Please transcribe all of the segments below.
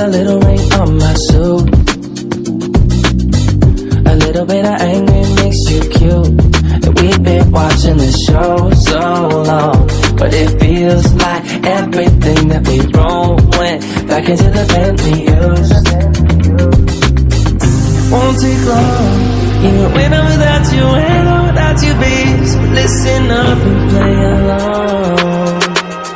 and a little rain on my suit. A little bit of anger makes you cute. And we've been watching the show so long, but it feels like everything that we wrote went back into the Bentley used. Won't take long, even when I'm without you and I'm without you, babes. Listen up and play along.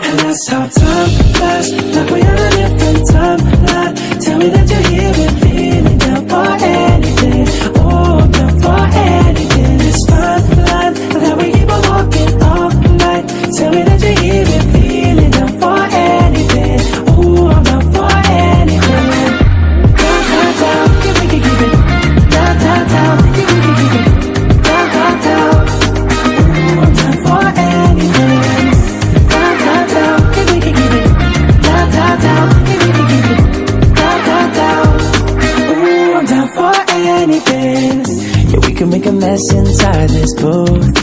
And that's how time flies, like we're on a different timeline. Tell me that you're here with me, and down for anything. Oh, I'm down for anything. It's fine line, that we keep on walking all night. Tell me that you're here with me, and down for anything. Oh, I'm down for anything. Down, down, down, we can keep it. Down, down, down, we can keep it. Down, down, down. Oh, I'm down for anything. Anything. Yeah, we can make a mess inside this booth.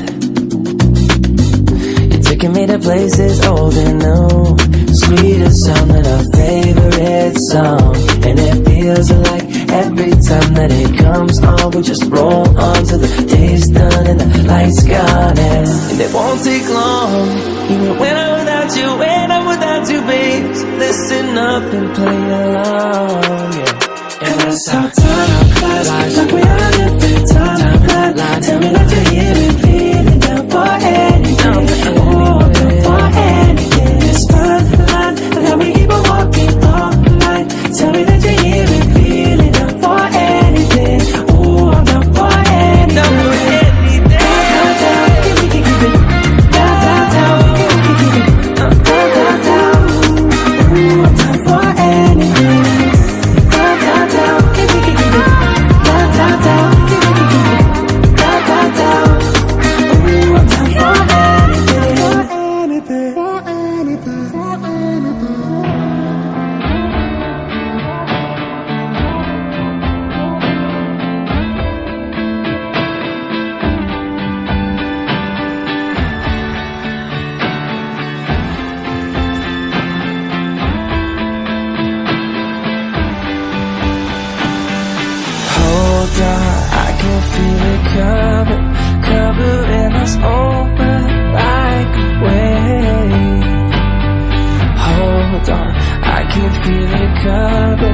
You're taking me to places old and new. Sweeter sound than our favorite song. And it feels like every time that it comes on, we just roll on till the day's done and the light's gone. And it won't take long, even when I'm without you, when I'm without you, babes. Listen up and play along, yeah. And that's how time flies, like we are in the timeline. Tell me that you're here with me, and down for anything. Oh, I'm down for anything. It's fine line, and how we keep on walking all night. Tell me that you're here with me, and down for anything. Oh, I'm down for anything. Down, down, down, we can keep it. Down, down, down, we can keep it. Down, down, down, ooh, I'm down for anything. Hold on, I can feel it coming.